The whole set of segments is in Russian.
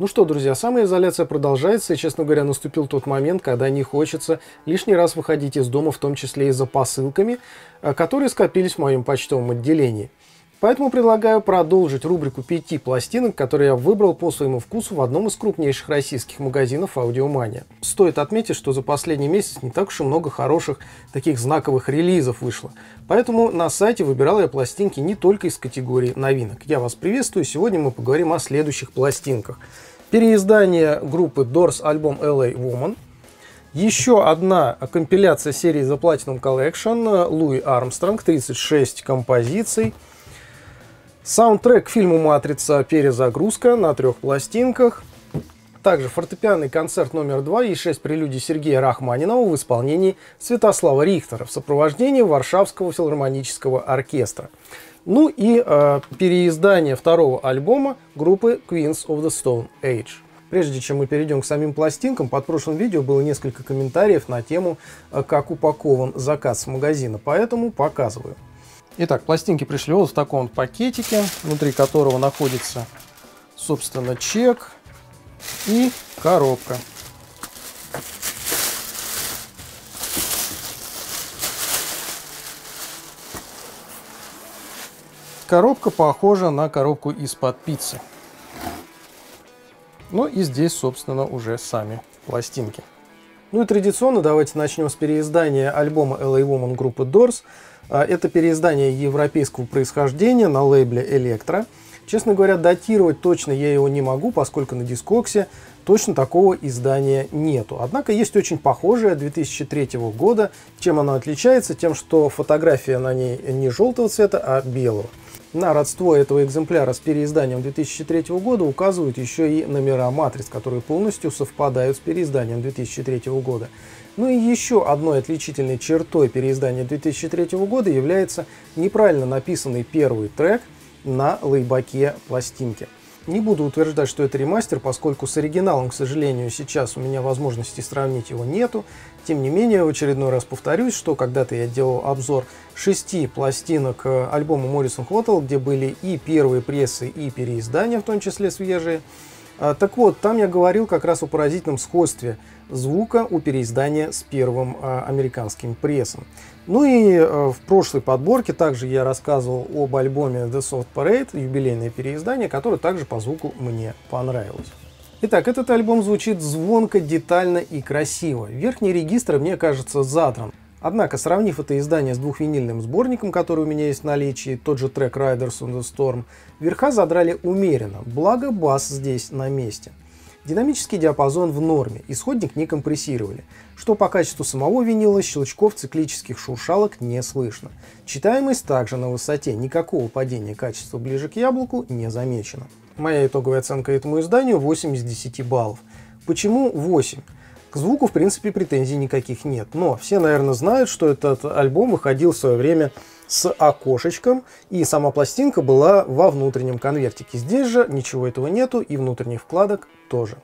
Ну что, друзья, самоизоляция продолжается, и, честно говоря, наступил тот момент, когда не хочется лишний раз выходить из дома, в том числе и за посылками, которые скопились в моем почтовом отделении. Поэтому предлагаю продолжить рубрику 5 пластинок, которые я выбрал по своему вкусу в одном из крупнейших российских магазинов Audiomania. Стоит отметить, что за последний месяц не так уж и много хороших таких знаковых релизов вышло. Поэтому на сайте выбирал я пластинки не только из категории новинок. Я вас приветствую, сегодня мы поговорим о следующих пластинках. Переиздание группы Doors, альбом L.A. Woman. Еще одна компиляция серии The Platinum Collection, Louis Armstrong, 36 композиций. Саундтрек к фильму «Матрица. Перезагрузка» на 3 пластинках. Также фортепианный концерт номер 2 и 6 прелюдий Сергея Рахманинова в исполнении Святослава Рихтера в сопровождении Варшавского филармонического оркестра. Ну и переиздание 2-го альбома группы Queens of the Stone Age. Прежде чем мы перейдем к самим пластинкам, под прошлым видео было несколько комментариев на тему, как упакован заказ с магазина, поэтому показываю. Итак, пластинки пришли вот в таком вот пакетике, внутри которого находится, собственно, чек и коробка. Коробка похожа на коробку из-под пиццы. Ну и здесь, собственно, уже сами пластинки. Ну и традиционно давайте начнем с переиздания альбома L.A. Woman группы Doors. Это переиздание европейского происхождения на лейбле Electra. Честно говоря, датировать точно я его не могу, поскольку на Discogs точно такого издания нету. Однако есть очень похожее 2003 года. Чем оно отличается? Тем, что фотография на ней не желтого цвета, а белого. На родство этого экземпляра с переизданием 2003 года указывают еще и номера матриц, которые полностью совпадают с переизданием 2003 года. Ну и еще одной отличительной чертой переиздания 2003 года является неправильно написанный первый трек на лейбаке пластинки. Не буду утверждать, что это ремастер, поскольку с оригиналом, к сожалению, сейчас у меня возможности сравнить его нету. Тем не менее, в очередной раз повторюсь, что когда-то я делал обзор 6 пластинок альбома Morrison Hotel, где были и первые прессы, и переиздания, в том числе свежие. Так вот, там я говорил как раз о поразительном сходстве звука у переиздания с первым американским прессом. Ну и в прошлой подборке также я рассказывал об альбоме The Soft Parade, юбилейное переиздание, которое также по звуку мне понравилось. Итак, этот альбом звучит звонко, детально и красиво. Верхний регистр, мне кажется, задран. Однако, сравнив это издание с двухвинильным сборником, который у меня есть в наличии, тот же трек Riders on the Storm, верха задрали умеренно, благо бас здесь на месте. Динамический диапазон в норме, исходник не компрессировали, что по качеству самого винила щелчков циклических шуршалок не слышно. Читаемость также на высоте, никакого падения качества ближе к яблоку не замечено. Моя итоговая оценка этому изданию 8 из 10 баллов. Почему 8? К звуку, в принципе, претензий никаких нет, но все, наверное, знают, что этот альбом выходил в свое время с окошечком, и сама пластинка была во внутреннем конвертике. Здесь же ничего этого нету, и внутренних вкладок тоже.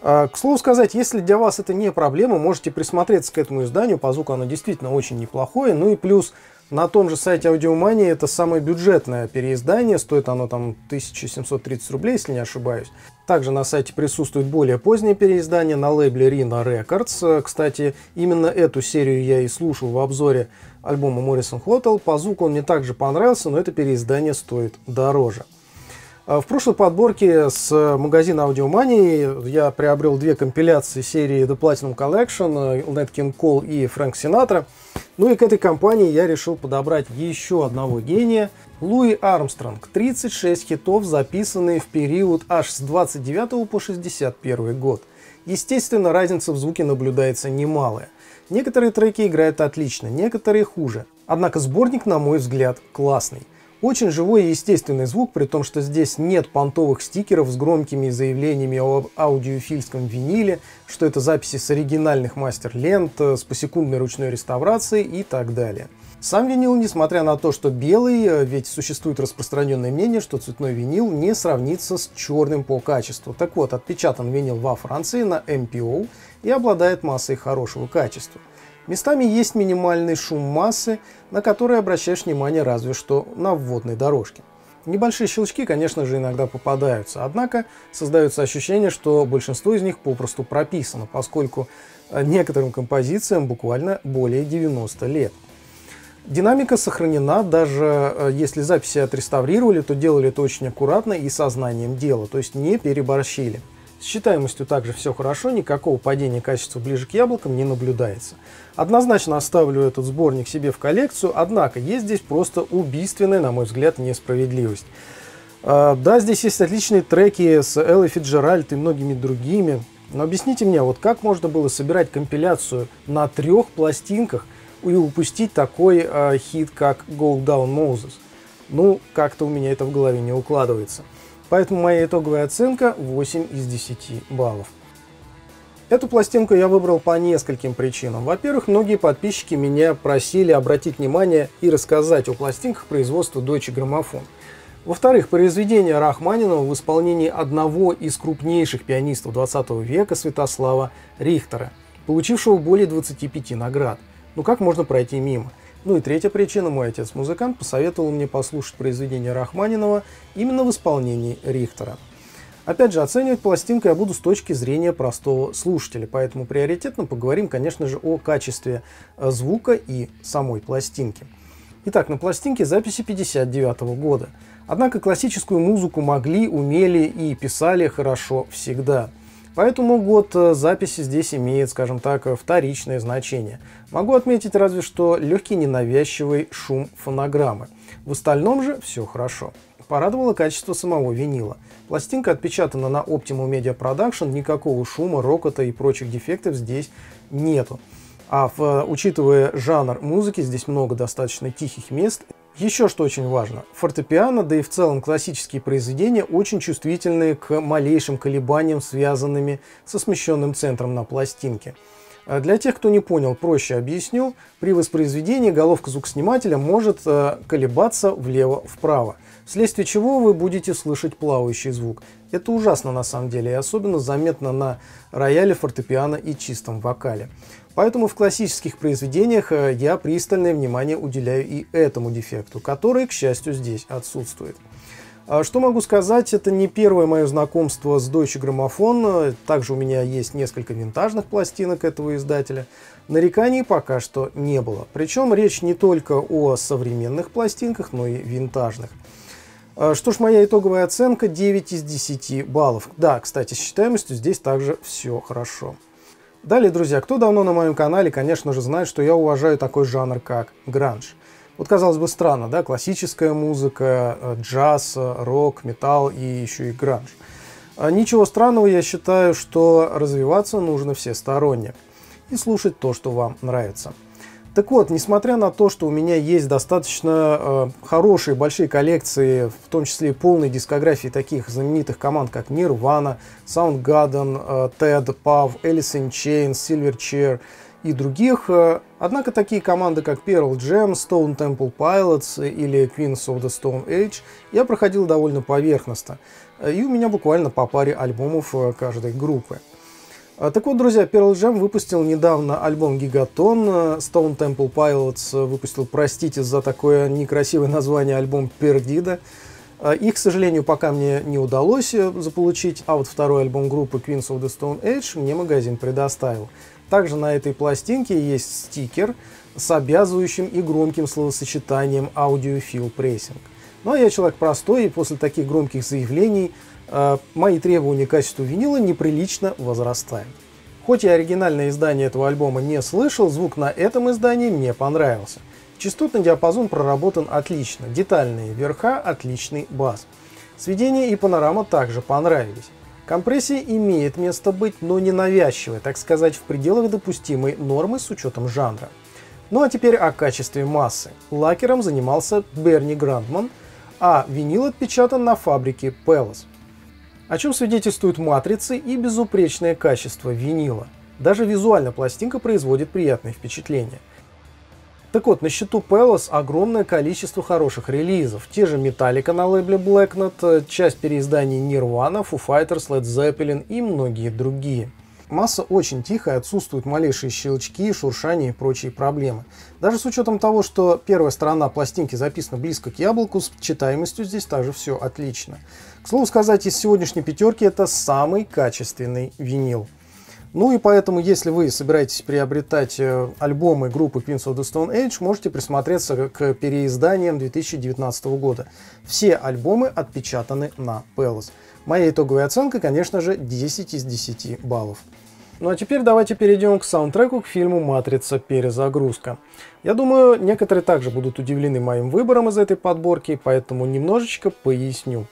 К слову сказать, если для вас это не проблема, можете присмотреться к этому изданию, по звуку оно действительно очень неплохое, ну и плюс на том же сайте Audiomania это самое бюджетное переиздание, стоит оно там 1730 рублей, если не ошибаюсь. Также на сайте присутствует более позднее переиздание на лейбле Rhino Records. Кстати, именно эту серию я и слушал в обзоре альбома Morrison Hotel. По звуку он мне также понравился, но это переиздание стоит дороже. В прошлой подборке с магазина Audiomania я приобрел 2 компиляции серии The Platinum Collection, Nat King Cole и Frank Sinatra. Ну и к этой компании я решил подобрать еще одного гения. Луи Армстронг. 36 хитов, записанные в период аж с 29 по 61 год. Естественно, разница в звуке наблюдается немалая. Некоторые треки играют отлично, некоторые хуже. Однако сборник, на мой взгляд, классный. Очень живой и естественный звук, при том, что здесь нет понтовых стикеров с громкими заявлениями об аудиофильском виниле, что это записи с оригинальных мастер-лент, с посекундной ручной реставрацией и так далее. Сам винил, несмотря на то, что белый, ведь существует распространенное мнение, что цветной винил не сравнится с черным по качеству. Так вот, отпечатан винил во Франции на MPO и обладает массой хорошего качества. Местами есть минимальный шум массы, на который обращаешь внимание разве что на вводной дорожке. Небольшие щелчки, конечно же, иногда попадаются, однако создается ощущение, что большинство из них попросту прописано, поскольку некоторым композициям буквально более 90 лет. Динамика сохранена, даже если записи отреставрировали, то делали это очень аккуратно и со знанием дела, то есть не переборщили. С читаемостью также все хорошо, никакого падения качества ближе к яблокам не наблюдается. Однозначно оставлю этот сборник себе в коллекцию, однако есть здесь просто убийственная, на мой взгляд, несправедливость. Да, здесь есть отличные треки с Эллой Фицджеральд и многими другими, но объясните мне, вот как можно было собирать компиляцию на 3 пластинках и упустить такой хит, как Go Down Moses? Ну, как-то у меня это в голове не укладывается. Поэтому моя итоговая оценка 8 из 10 баллов. Эту пластинку я выбрал по нескольким причинам. Во-первых, многие подписчики меня просили обратить внимание и рассказать о пластинках производства Deutsche Grammophon. Во-вторых, произведение Рахманинова в исполнении одного из крупнейших пианистов 20 века Святослава Рихтера, получившего более 25 наград. Ну как можно пройти мимо? Ну и третья причина, мой отец-музыкант посоветовал мне послушать произведение Рахманинова именно в исполнении Рихтера. Опять же, оценивать пластинку я буду с точки зрения простого слушателя, поэтому приоритетно поговорим, конечно же, о качестве звука и самой пластинки. Итак, на пластинке записи 1959 года. Однако классическую музыку могли, умели и писали хорошо всегда. Поэтому год записи здесь имеет, скажем так, вторичное значение. Могу отметить разве что легкий ненавязчивый шум фонограммы. В остальном же все хорошо. Порадовало качество самого винила. Пластинка отпечатана на Optimum Media Production, никакого шума, рокота и прочих дефектов здесь нету. Учитывая жанр музыки, здесь много достаточно тихих мест. Еще что очень важно, фортепиано, да и в целом классические произведения очень чувствительны к малейшим колебаниям, связанными со смещенным центром на пластинке. Для тех, кто не понял, проще объясню, при воспроизведении головка звукоснимателя может колебаться влево-вправо, вследствие чего вы будете слышать плавающий звук. Это ужасно на самом деле, и особенно заметно на рояле, фортепиано и чистом вокале. Поэтому в классических произведениях я пристальное внимание уделяю и этому дефекту, который, к счастью, здесь отсутствует. Что могу сказать, это не первое мое знакомство с Deutsche Grammophon, также у меня есть несколько винтажных пластинок этого издателя. Нареканий пока что не было, причем речь не только о современных пластинках, но и винтажных. Что ж, моя итоговая оценка 9 из 10 баллов. Да, кстати, с читаемостью здесь также все хорошо. Далее, друзья, кто давно на моем канале, конечно же, знает, что я уважаю такой жанр, как гранж. Вот, казалось бы, странно, да, классическая музыка, джаз, рок, металл и еще и гранж. Ничего странного, я считаю, что развиваться нужно всесторонне и слушать то, что вам нравится. Так вот, несмотря на то, что у меня есть достаточно хорошие, большие коллекции, в том числе и полной дискографии таких знаменитых команд, как Nirvana, Soundgarden, Ted, Pav, Alice in Chains, Silverchair и других, однако такие команды, как Pearl Jam, Stone Temple Pilots или Queens of the Stone Age, я проходил довольно поверхностно, и у меня буквально по паре альбомов каждой группы. Так вот, друзья, Pearl Jam выпустил недавно альбом Gigaton, Stone Temple Pilots выпустил, простите за такое некрасивое название, альбом Perdida. Их, к сожалению, пока мне не удалось заполучить, а вот второй альбом группы Queens of the Stone Age мне магазин предоставил. Также на этой пластинке есть стикер с обязывающим и громким словосочетанием «Audiophile Pressing». Ну а я человек простой, и после таких громких заявлений мои требования к качеству винила неприлично возрастают. Хоть я оригинальное издание этого альбома не слышал, звук на этом издании мне понравился. Частотный диапазон проработан отлично, детальные верха, отличный бас. Сведение и панорама также понравились. Компрессия имеет место быть, но не навязчивая, так сказать, в пределах допустимой нормы с учетом жанра. Ну а теперь о качестве массы. Лакером занимался Берни Grundman, а винил отпечатан на фабрике Pallas. О чем свидетельствуют матрицы и безупречное качество винила. Даже визуально пластинка производит приятное впечатление. Так вот, на счету Pallas огромное количество хороших релизов. Те же Metallica на лейбле Blacknut, часть переизданий Nirvana, Foo Fighters, Led Zeppelin и многие другие. Масса очень тихая, отсутствуют малейшие щелчки, шуршания и прочие проблемы. Даже с учетом того, что первая сторона пластинки записана близко к яблоку, с читаемостью здесь также все отлично. К слову сказать, из сегодняшней пятерки это самый качественный винил. Ну и поэтому, если вы собираетесь приобретать альбомы группы Queens of the Stone Age, можете присмотреться к переизданиям 2019 года. Все альбомы отпечатаны на Pallas. Моя итоговая оценка, конечно же, 10 из 10 баллов. Ну а теперь давайте перейдем к саундтреку к фильму «Матрица. Перезагрузка». Я думаю, некоторые также будут удивлены моим выбором из этой подборки, поэтому немножечко поясню.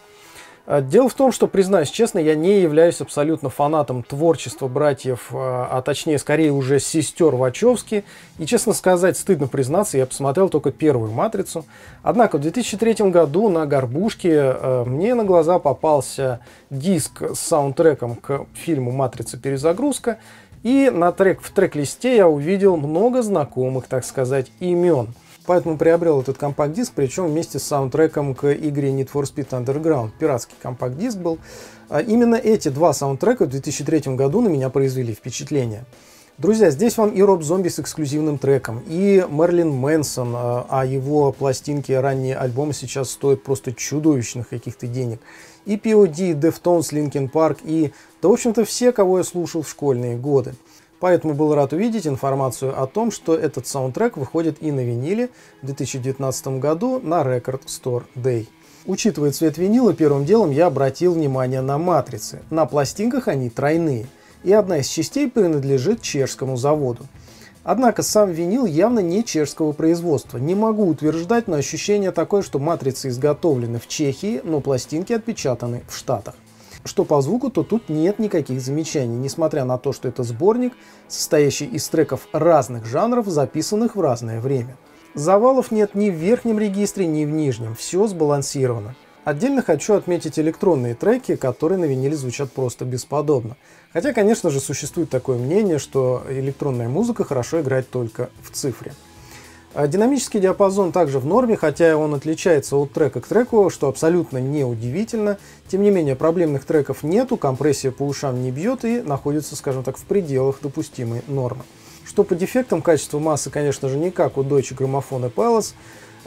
Дело в том, что, признаюсь честно, я не являюсь абсолютно фанатом творчества братьев, а точнее, скорее уже сестер Вачовски. И, честно сказать, стыдно признаться, я посмотрел только первую «Матрицу». Однако в 2003 году на «Горбушке» мне на глаза попался диск с саундтреком к фильму «Матрица. Перезагрузка». И в трек-листе я увидел много знакомых, так сказать, имен. Поэтому приобрел этот компакт-диск, причем вместе с саундтреком к игре Need for Speed Underground. Пиратский компакт-диск был. Именно эти два саундтрека в 2003 году на меня произвели впечатление. Друзья, здесь вам и Роб Зомби с эксклюзивным треком, и Мерлин Мэнсон, а его пластинки и ранние альбомы сейчас стоят просто чудовищных каких-то денег. И P.O.D., и Deftones, Linkin Park, и, да, в общем-то, все, кого я слушал в школьные годы. Поэтому был рад увидеть информацию о том, что этот саундтрек выходит и на виниле в 2019 году на Record Store Day. Учитывая цвет винила, первым делом я обратил внимание на матрицы. На пластинках они тройные, и одна из частей принадлежит чешскому заводу. Однако сам винил явно не чешского производства. Не могу утверждать, но ощущение такое, что матрицы изготовлены в Чехии, но пластинки отпечатаны в Штатах. Что по звуку, то тут нет никаких замечаний, несмотря на то, что это сборник, состоящий из треков разных жанров, записанных в разное время. Завалов нет ни в верхнем регистре, ни в нижнем, все сбалансировано. Отдельно хочу отметить электронные треки, которые на виниле звучат просто бесподобно. Хотя, конечно же, существует такое мнение, что электронная музыка хорошо играет только в цифре. Динамический диапазон также в норме, хотя он отличается от трека к треку, что абсолютно неудивительно. Тем не менее, проблемных треков нету, компрессия по ушам не бьет и находится, скажем так, в пределах допустимой нормы. Что по дефектам, качество массы, конечно же, не как у Deutsche Grammophon и Pallas.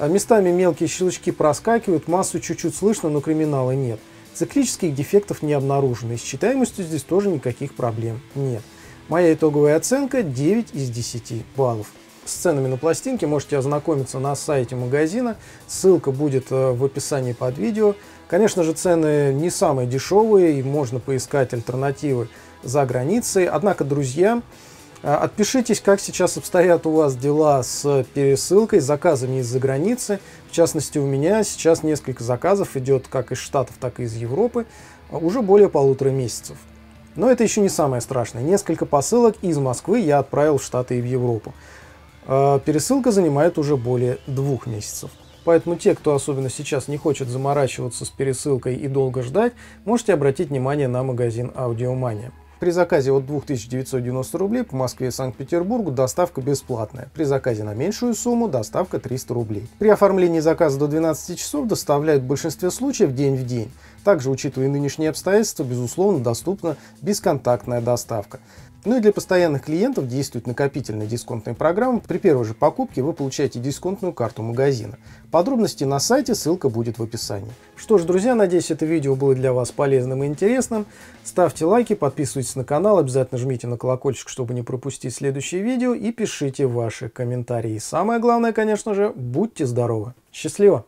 Местами мелкие щелчки проскакивают, массу чуть-чуть слышно, но криминала нет. Циклических дефектов не обнаружено, и с читаемостью здесь тоже никаких проблем нет. Моя итоговая оценка 9 из 10 баллов. С ценами на пластинке можете ознакомиться на сайте магазина, ссылка будет в описании под видео. Конечно же, цены не самые дешевые, и можно поискать альтернативы за границей. Однако, друзья, отпишитесь, как сейчас обстоят у вас дела с пересылкой, заказами из-за границы. В частности, у меня сейчас несколько заказов идет как из Штатов, так и из Европы уже более 1,5 месяцев. Но это еще не самое страшное. Несколько посылок из Москвы я отправил в Штаты и в Европу. Пересылка занимает уже более 2 месяцев. Поэтому те, кто особенно сейчас не хочет заморачиваться с пересылкой и долго ждать, можете обратить внимание на магазин Audiomania. При заказе от 2990 рублей по Москве и Санкт-Петербургу доставка бесплатная. При заказе на меньшую сумму доставка 300 рублей. При оформлении заказа до 12 часов доставляют в большинстве случаев день в день. Также, учитывая нынешние обстоятельства, безусловно, доступна бесконтактная доставка. Ну и для постоянных клиентов действует накопительная дисконтная программа. При первой же покупке вы получаете дисконтную карту магазина. Подробности на сайте, ссылка будет в описании. Что ж, друзья, надеюсь, это видео было для вас полезным и интересным. Ставьте лайки, подписывайтесь на канал, обязательно жмите на колокольчик, чтобы не пропустить следующие видео, и пишите ваши комментарии. И самое главное, конечно же, будьте здоровы! Счастливо!